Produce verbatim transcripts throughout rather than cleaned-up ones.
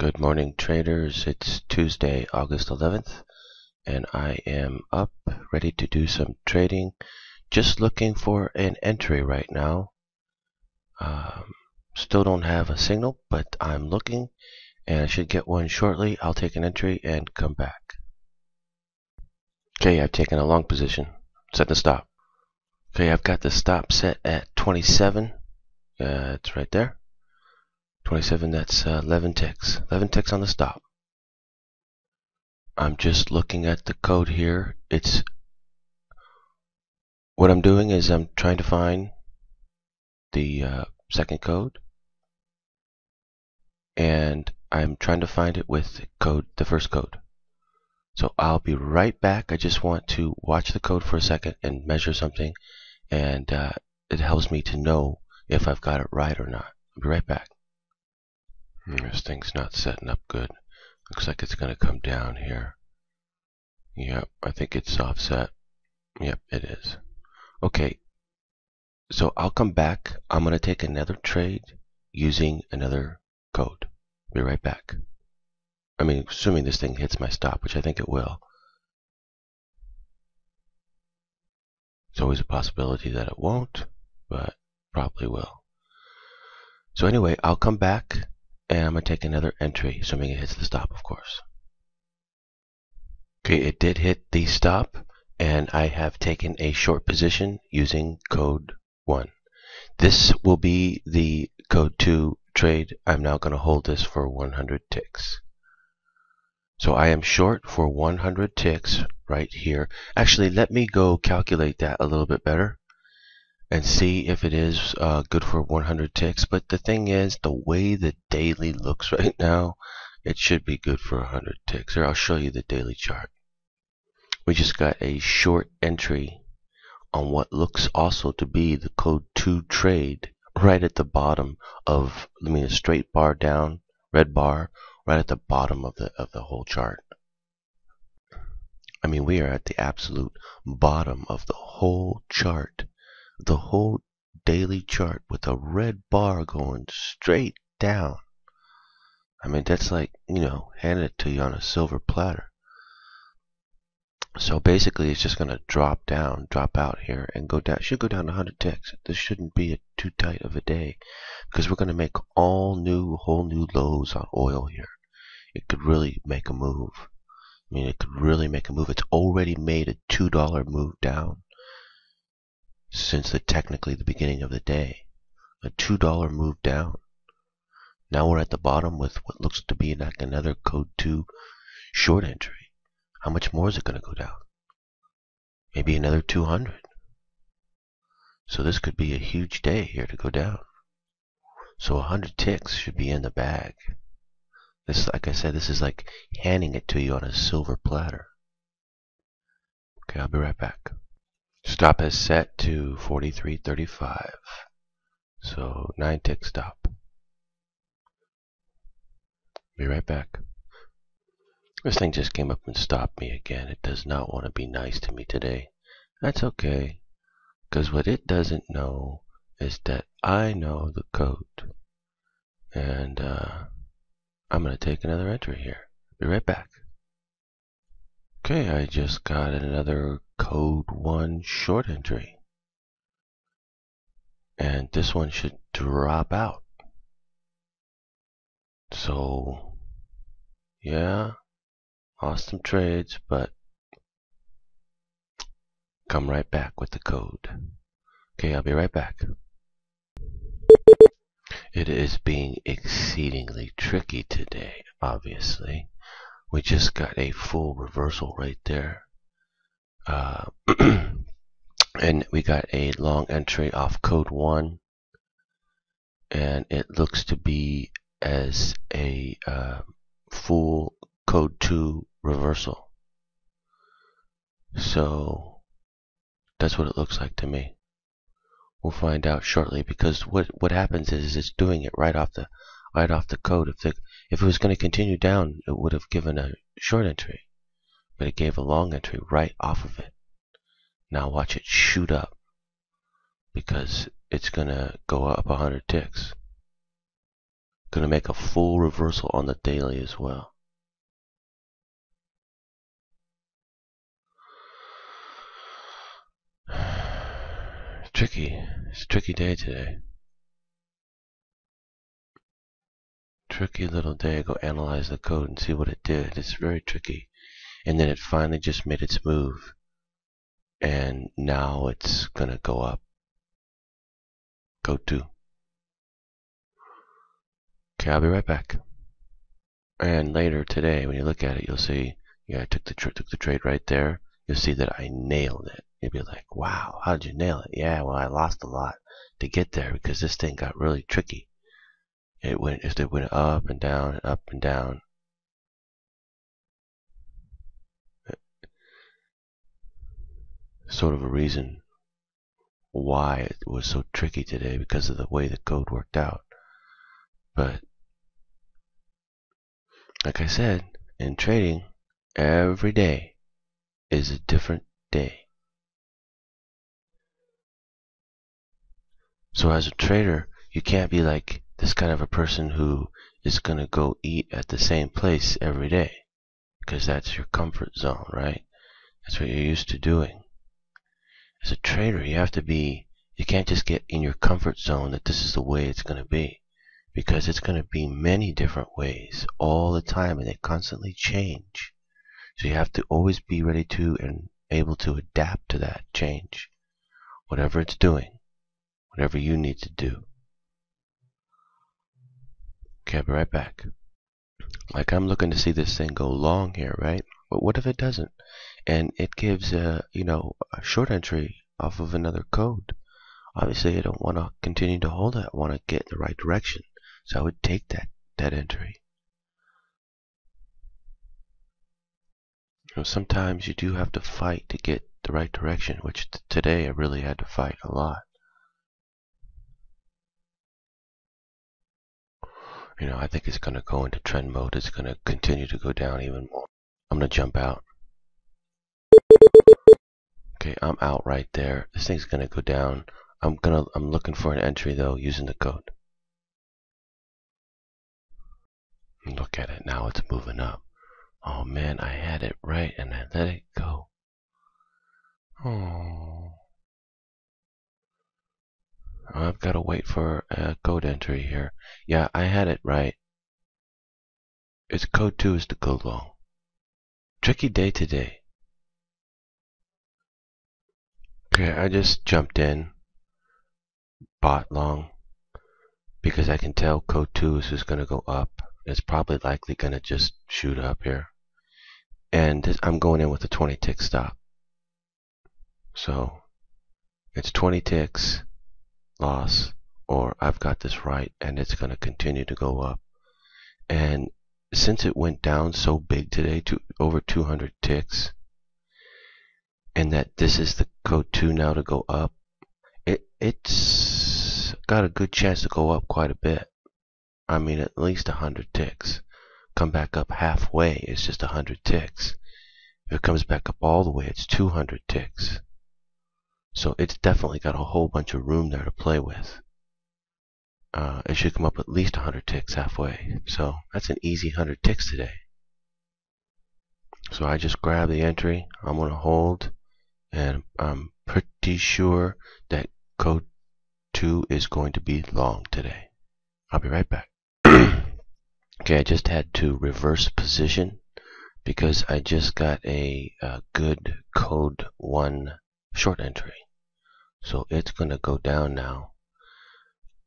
Good morning, traders. It's Tuesday, August eleventh, and I am up, ready to do some trading. Just looking for an entry right now. Um, still don't have a signal, but I'm looking, and I should get one shortly. I'll take an entry and come back. Okay, I've taken a long position. Set the stop. Okay, I've got the stop set at twenty-seven. Uh, it's right there. twenty-seven, that's uh, eleven ticks. eleven ticks on the stop. I'm just looking at the code here. It's what I'm doing is I'm trying to find the uh, second code, and I'm trying to find it with code the first code. So I'll be right back. I just want to watch the code for a second and measure something, and uh, it helps me to know if I've got it right or not. I'll be right back. This thing's not setting up good. Looks like it's going to come down here. Yep, I think it's offset. Yep, it is. Okay, so I'll come back. I'm going to take another trade using another code. Be right back. I mean, assuming this thing hits my stop, which I think it will. It's always a possibility that it won't, but probably will. So anyway, I'll come back. And I'm going to take another entry, assuming it hits the stop, of course. Okay, it did hit the stop, and I have taken a short position using code one. This will be the code two trade. I'm now going to hold this for one hundred ticks. So I am short for one hundred ticks right here. Actually, let me go calculate that a little bit better and see if it is uh, good for one hundred ticks. But the thing is, the way the daily looks right now, it should be good for one hundred ticks. Here, I'll show you the daily chart. We just got a short entry on what looks also to be the code two trade, right at the bottom of, I mean, a straight bar down, red bar, right at the bottom of the of the whole chart. I mean, we are at the absolute bottom of the whole chart. The whole daily chart with a red bar going straight down. I mean, that's like, you know, handed it to you on a silver platter. So basically, it's just going to drop down, drop out here, and go down. It should go down one hundred ticks. This shouldn't be a too tight of a day, because we're going to make all new, whole new lows on oil here. It could really make a move. I mean, it could really make a move. It's already made a two dollar move down. Since the technically the beginning of the day, a two dollar move down. Now we're at the bottom with what looks to be like another code two short entry. How much more is it going to go down? Maybe another two hundred. So this could be a huge day here to go down. So one hundred ticks should be in the bag. This, like I said, this is like handing it to you on a silver platter. Okay, I'll be right back. Stop is set to forty-three thirty-five, so nine tick stop. Be right back. This thing just came up and stopped me again. It does not want to be nice to me today. That's okay, because what it doesn't know is that I know the code. And uh, I'm going to take another entry here. Be right back. Okay, I just got another code one short entry, and this one should drop out. So yeah, lost some trades, but come right back with the code. Okay, I'll be right back. It is being exceedingly tricky today, obviously. We just got a full reversal right there. Uh, and we got a long entry off code one, and it looks to be as a uh, full code two reversal. So that's what it looks like to me. We'll find out shortly, because what what happens is it's doing it right off the right off the code. If the if it was going to continue down, it would have given a short entry. But it gave a long entry right off of it. Now watch it shoot up, because it's gonna go up one hundred ticks. Gonna make a full reversal on the daily as well. Tricky. It's a tricky day today. Tricky little day. Go analyze the code and see what it did. It's very tricky. And then it finally just made its move. And now it's gonna go up. Go to. Okay, I'll be right back. And later today, when you look at it, you'll see, yeah, I took the, tr took the trade right there. You'll see that I nailed it. You'll be like, wow, how did you nail it? Yeah, well, I lost a lot to get there because this thing got really tricky. It went, it went up and down and up and down. Sort of a reason why it was so tricky today because of the way the code worked out. But like I said, in trading, every day is a different day. So as a trader, you can't be like this kind of a person who is gonna go eat at the same place every day, because that's your comfort zone, right? That's what you're used to doing. As a trader, you have to be, you can't just get in your comfort zone that this is the way it's going to be, because it's going to be many different ways all the time and they constantly change. So you have to always be ready to and able to adapt to that change, whatever it's doing, whatever you need to do. Okay, I'll be right back. Like, I'm looking to see this thing go long here, right? But what if it doesn't? And it gives a, you know, a short entry off of another code. Obviously, I don't want to continue to hold it. I want to get in the right direction. So I would take that, that entry. You know, sometimes you do have to fight to get the right direction, which t today I really had to fight a lot. You know, I think it's going to go into trend mode. It's going to continue to go down even more. I'm going to jump out. Okay, I'm out right there. This thing's going to go down. I'm going to I'm looking for an entry though using the code. Look at it now, it's moving up. Oh man, I had it right and I let it go. Oh. I've got to wait for a code entry here. Yeah, I had it right. It's code two is to go long. Tricky day today. Okay, I just jumped in, bought long, because I can tell code two is just going to go up. It's probably likely going to just shoot up here. And this, I'm going in with a twenty tick stop. So it's twenty ticks loss, or I've got this right, and it's going to continue to go up. And since it went down so big today, to over two hundred ticks, and that this is the code two now to go up, it, it's got a good chance to go up quite a bit. I mean, at least one hundred ticks. Come back up halfway, it's just one hundred ticks. If it comes back up all the way, it's two hundred ticks. So it's definitely got a whole bunch of room there to play with. Uh, it should come up at least one hundred ticks halfway. So that's an easy one hundred ticks today. So I just grab the entry, I'm going to hold, and I'm pretty sure that code two is going to be long today. I'll be right back. Okay, I just had to reverse position because I just got a, a good code one short entry. So it's going to go down now.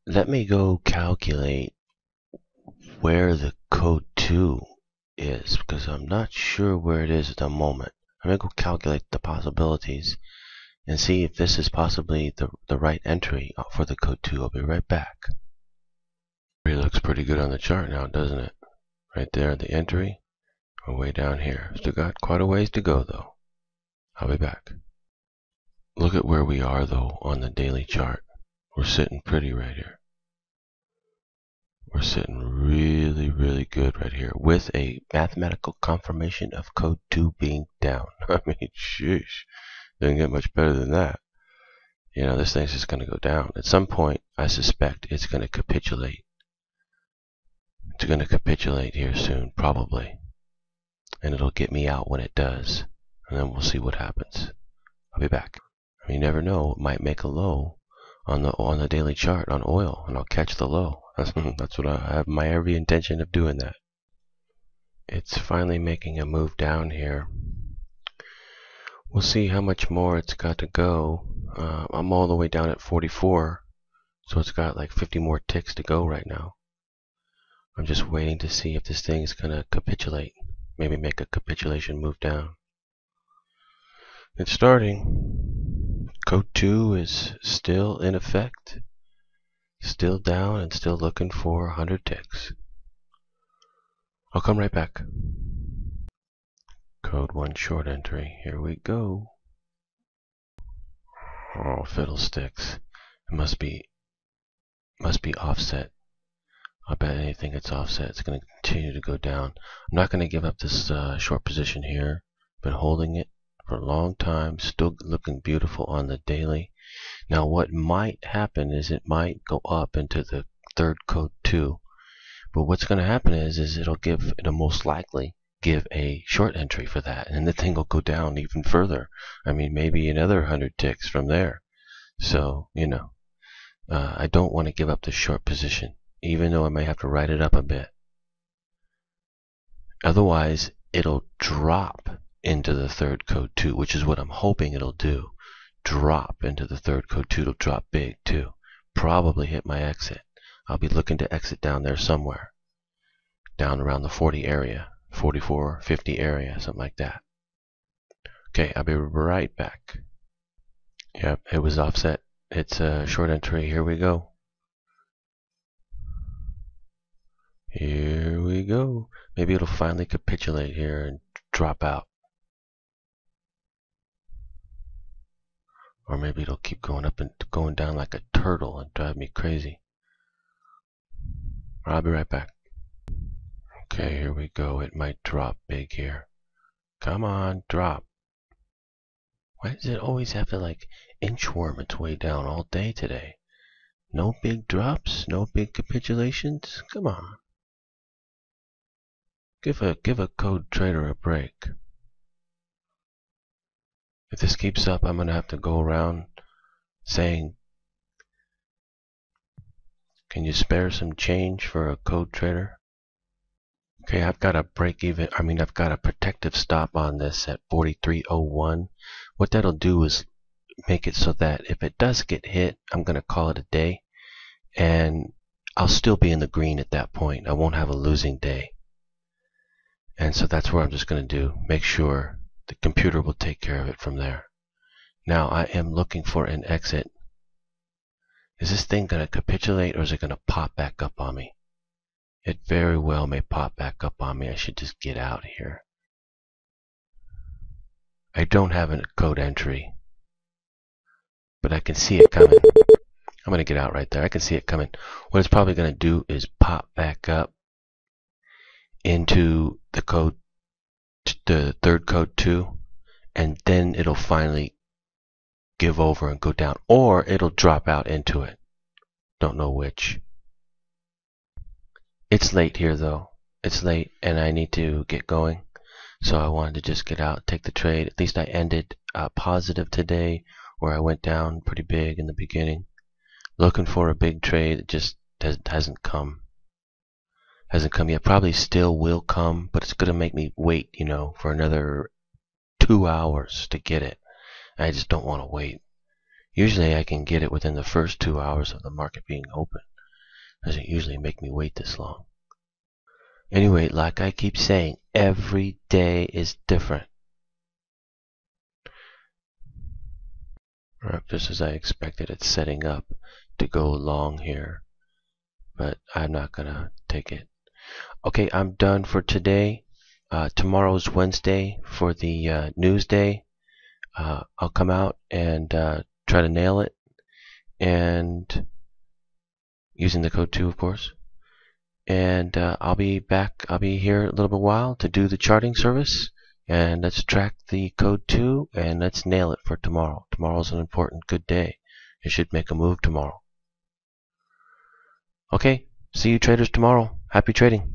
Let me go calculate where the code two is, because I'm not sure where it is at the moment. I'm going to go calculate the possibilities and see if this is possibly the, the right entry for the code two. I'll be right back. It looks pretty good on the chart now, doesn't it? Right there, the entry. We're way down here. Still got quite a ways to go, though. I'll be back. Look at where we are, though, on the daily chart. We're sitting pretty right here. We're sitting really, really good right here with a mathematical confirmation of code two being down. I mean, sheesh. Doesn't get much better than that. You know, this thing's just going to go down. At some point, I suspect it's going to capitulate. It's going to capitulate here soon, probably. And it'll get me out when it does. And then we'll see what happens. I'll be back. You never know, it might make a low on the on the daily chart on oil, and I'll catch the low. That's what I, I have my every intention of doing that. It's finally making a move down here. We'll see how much more it's got to go. Uh, I'm all the way down at forty-four, so it's got like fifty more ticks to go right now. I'm just waiting to see if this thing is going to capitulate, maybe make a capitulation move down. It's starting. Code two is still in effect, still down, and still looking for one hundred ticks. I'll come right back. Code one short entry. Here we go. Oh, fiddlesticks. It must be must be offset. I bet anything it's offset. It's going to continue to go down. I'm not going to give up this uh, short position here. Been holding it for a long time, still looking beautiful on the daily. Now what might happen is it might go up into the third code two, but what's going to happen is is it'll give, it'll most likely give a short entry for that, and the thing will go down even further. I mean, maybe another one hundred ticks from there. So, you know, uh, I don't want to give up the short position, even though I may have to write it up a bit. Otherwise, it'll drop into the third code two, which is what I'm hoping it'll do. Drop into the third code two. It'll drop big too. Probably hit my exit. I'll be looking to exit down there somewhere, down around the forty area, forty-four, fifty area, something like that. Okay, I'll be right back. Yep, it was offset. It's a short entry. Here we go. Here we go. Maybe it'll finally capitulate here and drop out. Or maybe it'll keep going up and going down like a turtle and drive me crazy. I'll be right back. Okay, here we go. It might drop big here. Come on, drop. Why does it always have to like inchworm its way down all day today? No big drops, no big capitulations. Come on. Give a give a code trader a break. If this keeps up, I'm going to have to go around saying, can you spare some change for a code trader? Okay, I've got a break even, I mean, I've got a protective stop on this at forty-three oh one. What that'll do is make it so that if it does get hit, I'm going to call it a day, and I'll still be in the green at that point. I won't have a losing day. And so that's what I'm just going to do. Make sure the computer will take care of it from there. Now I am looking for an exit. Is this thing going to capitulate, or is it going to pop back up on me? It very well may pop back up on me. I should just get out here. I don't have a code entry, but I can see it coming. I'm going to get out right there. I can see it coming. What it's probably going to do is pop back up into the code, the third code two, and then it'll finally give over and go down, or it'll drop out into it. Don't know which. It's late here though. It's late and I need to get going, so I wanted to just get out, take the trade. At least I ended uh, positive today, where I went down pretty big in the beginning, looking for a big trade that just has, hasn't come hasn't come yet. Probably still will come, but it's going to make me wait, you know, for another two hours to get it. I just don't want to wait. Usually I can get it within the first two hours of the market being open. Doesn't usually make me wait this long. Anyway, like I keep saying, every day is different. Right, just as I expected, it's setting up to go long here, but I'm not going to take it. Okay, I'm done for today. Uh, tomorrow's Wednesday for the uh, news day. Uh, I'll come out and uh, try to nail it, and using the code two, of course. And uh, I'll be back. I'll be here a little bit while to do the charting service, and let's track the code two and let's nail it for tomorrow. Tomorrow's an important good day. It should make a move tomorrow. Okay, see you traders tomorrow. Happy trading.